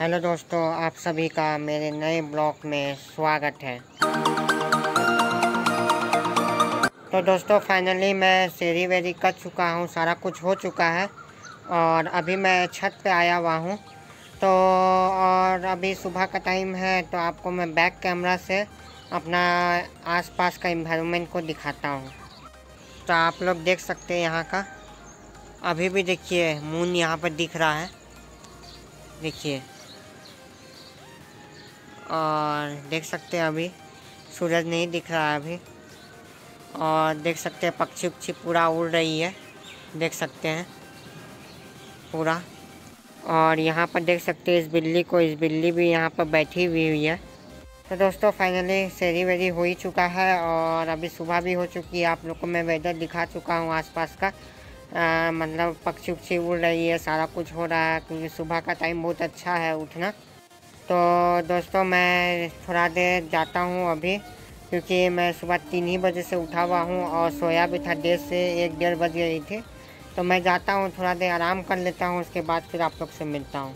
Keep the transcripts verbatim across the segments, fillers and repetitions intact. Hello दोस्तों, आप सभी का मेरे नए ब्लॉग में स्वागत है। तो दोस्तों फाइनली मैं सीढ़ी वेरी कर चुका हूँ, सारा कुछ हो चुका है और अभी मैं छत पे आया हुआ हूँ। तो और अभी सुबह का टाइम है, तो आपको मैं बैक कैमरा से अपना आसपास का एनवायरनमेंट को दिखाता हूँ। तो आप लोग देख सकते हैं यहाँ का, अभी भी देखिए मून यहाँ पर दिख रहा है, देखिए। और देख सकते हैं अभी सूरज नहीं दिख रहा है अभी। और देख सकते हैं पक्षी उक्षी पूरा उड़ रही है, देख सकते हैं पूरा। और यहाँ पर देख सकते हैं इस बिल्ली को, इस बिल्ली भी यहाँ पर बैठी हुई हुई है। तो दोस्तों फाइनली सीढ़ी वेरी हो ही चुका है और अभी सुबह भी हो चुकी है। आप लोग को मैं वेदर दिखा चुका हूँ आसपास का, आ, मतलब पक्षी उक्षी उड़ रही है, सारा कुछ हो रहा है क्योंकि सुबह का टाइम बहुत अच्छा है उठना। तो दोस्तों मैं थोड़ा देर जाता हूँ अभी, क्योंकि मैं सुबह तीन ही बजे से उठा हुआ हूँ और सोया भी था डेढ़ से एक डेढ़ बज गई थी। तो मैं जाता हूँ, थोड़ा देर आराम कर लेता हूँ, उसके बाद फिर आप लोग से मिलता हूँ।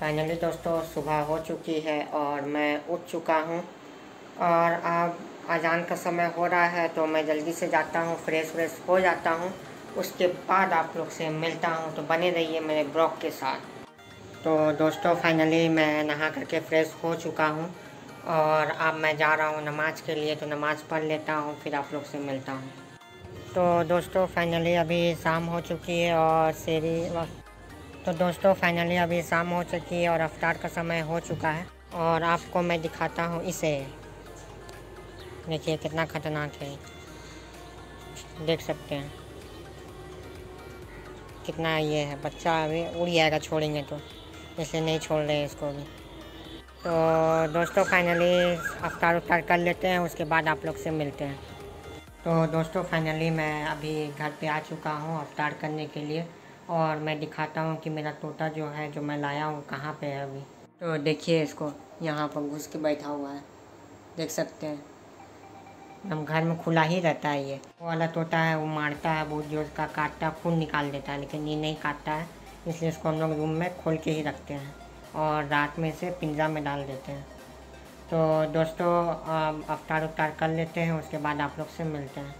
फाइनली दोस्तों सुबह हो चुकी है और मैं उठ चुका हूँ और अब अजान का समय हो रहा है। तो मैं जल्दी से जाता हूँ, फ्रेश व्रेश हो जाता हूँ, उसके बाद आप लोग से मिलता हूँ। तो बने रहिए मेरे ब्लॉग के साथ। तो दोस्तों फाइनली मैं नहा करके फ्रेश हो चुका हूँ और अब मैं जा रहा हूँ नमाज के लिए, तो नमाज़ पढ़ लेता हूँ, फिर आप लोग से मिलता हूँ। तो दोस्तों फाइनली अभी शाम हो चुकी है और सीढ़ी तो दोस्तों फाइनली अभी शाम हो चुकी है और अफ्तार का समय हो चुका है। और आपको मैं दिखाता हूँ इसे, देखिए कितना ख़तरनाक है, देख सकते हैं कितना ये है। बच्चा अभी उड़ जाएगा, छोड़ेंगे तो इसलिए नहीं छोड़ रहे हैं इसको भी। तो दोस्तों फाइनली अफ्तार उफ्तार कर लेते हैं, उसके बाद आप लोग से मिलते हैं। तो दोस्तों फाइनली मैं अभी घर पे आ चुका हूँ अफ्तार करने के लिए और मैं दिखाता हूँ कि मेरा तोता जो है, जो मैं लाया हूँ, कहाँ पे है अभी। तो देखिए इसको, यहाँ पर घुस के बैठा हुआ है, देख सकते हैं। हम घर में खुला ही रहता है ये, वो वाला तोता है, वो मारता है बहुत जोर का, काटता खून निकाल देता है, लेकिन ये नहीं काटता है, इसलिए इसको हम लोग रूम में खोल के ही रखते हैं और रात में इसे पिंजरा में डाल देते हैं। तो दोस्तों अफ्तार उफ्तार कर लेते हैं, उसके बाद आप लोग से मिलते हैं।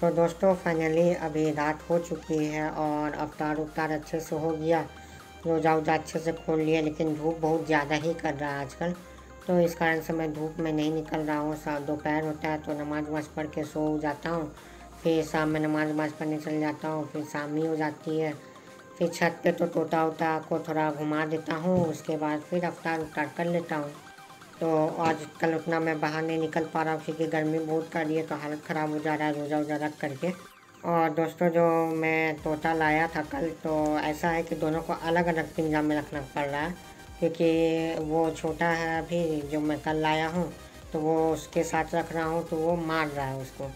तो दोस्तों फाइनली अभी रात हो चुकी है और अफ्तार उफ्तार अच्छे से हो गया, रोज़ा उजा अच्छे से खोल लिया, लेकिन धूप बहुत ज़्यादा ही कर रहा है आजकल, तो इस कारण से मैं धूप में नहीं निकल रहा हूँ। शाम दोपहर होता है तो नमाज़ वमाज़ पढ़ के सो जाता हूँ, फिर शाम में नमाज़ वमाज़ पढ़ने चल जाता हूँ, फिर शाम ही हो जाती है। फिर छत पे तो तोता वोता को थोड़ा घुमा देता हूँ, उसके बाद फिर अफ्तार उफ्तार कर लेता हूँ। तो आजकल उतना मैं बाहर नहीं निकल पा रहा हूँ क्योंकि गर्मी बहुत कर रही है, तो हालत ख़राब हो जा रहा है रोज़ा वोज़ा रख करके। और दोस्तों जो मैं तोता लाया था कल, तो ऐसा है कि दोनों को अलग अलग पिंजरा में रखना पड़ रहा है, क्योंकि वो छोटा है अभी, जो मैं कल लाया हूँ, तो वो उसके साथ रख रहा हूँ, तो वो मार रहा है उसको।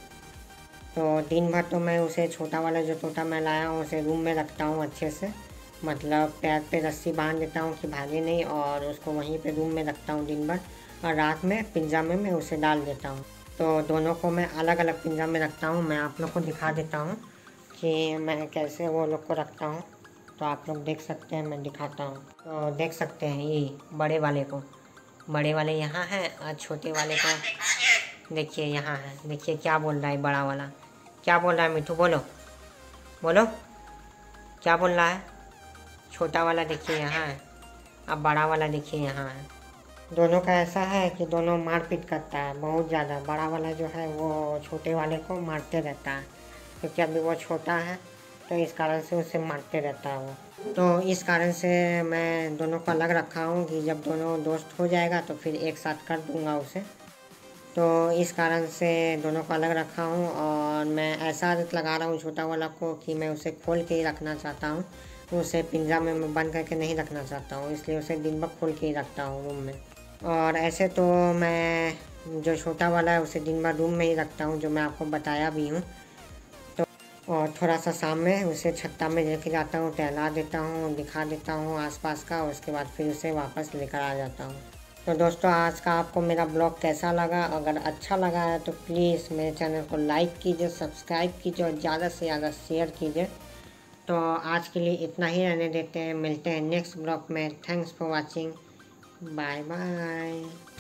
तो दिन भर तो मैं उसे छोटा वाला जो तोता मैं लाया हूँ उसे रूम में रखता हूँ अच्छे से, मतलब पैर पे रस्सी बांध देता हूँ कि भागे नहीं, और उसको वहीं पे रूम में रखता हूँ दिन भर, और रात में पिंजरा में मैं उसे डाल देता हूँ। तो दोनों को मैं अलग अलग पिंजरा में रखता हूँ। मैं आप लोग को दिखा देता हूँ कि मैं कैसे वो लोग को रखता हूँ, तो आप लोग देख सकते हैं, मैं दिखाता हूँ। तो देख सकते हैं ये बड़े वाले को, बड़े वाले यहाँ है और छोटे वाले को देखिए यहाँ है। देखिए क्या बोल रहा है बड़ा वाला, क्या बोल रहा है मिठू, बोलो बोलो क्या बोल रहा है। छोटा वाला देखिए यहाँ है, अब बड़ा वाला देखिए यहाँ है। दोनों का ऐसा है कि दोनों मारपीट करता है बहुत ज़्यादा, बड़ा वाला जो है वो छोटे वाले को मारते रहता है, क्योंकि अभी वो छोटा है तो इस कारण से उसे मारते रहता है वो। तो इस कारण से मैं दोनों को अलग रखा हूँ कि जब दोनों दोस्त हो जाएगा तो फिर एक साथ कर दूँगा उसे, तो इस कारण से दोनों को अलग रखा हूँ। और मैं ऐसा आदत लगा रहा हूँ छोटा वाला को कि मैं उसे खोल के ही रखना चाहता हूँ, तो उसे पिंजरा में मैं बंद करके नहीं रखना चाहता हूँ, इसलिए उसे दिन भर खोल के ही रखता हूँ रूम में। और ऐसे तो मैं जो छोटा वाला है उसे दिन भर रूम में ही रखता हूँ, जो मैं आपको बताया भी हूँ। और थोड़ा सा शाम में उसे छत्ता में लेके जाता हूँ, टहला देता हूँ, दिखा देता हूँ आसपास का, उसके बाद फिर उसे वापस लेकर आ जाता हूँ। तो दोस्तों आज का आपको मेरा ब्लॉग कैसा लगा, अगर अच्छा लगा है तो प्लीज़ मेरे चैनल को लाइक कीजिए, सब्सक्राइब कीजिए और ज़्यादा से ज़्यादा शेयर कीजिए। तो आज के लिए इतना ही रहने देते हैं, मिलते हैं नेक्स्ट ब्लॉग में। Thanks for watching, bye bye.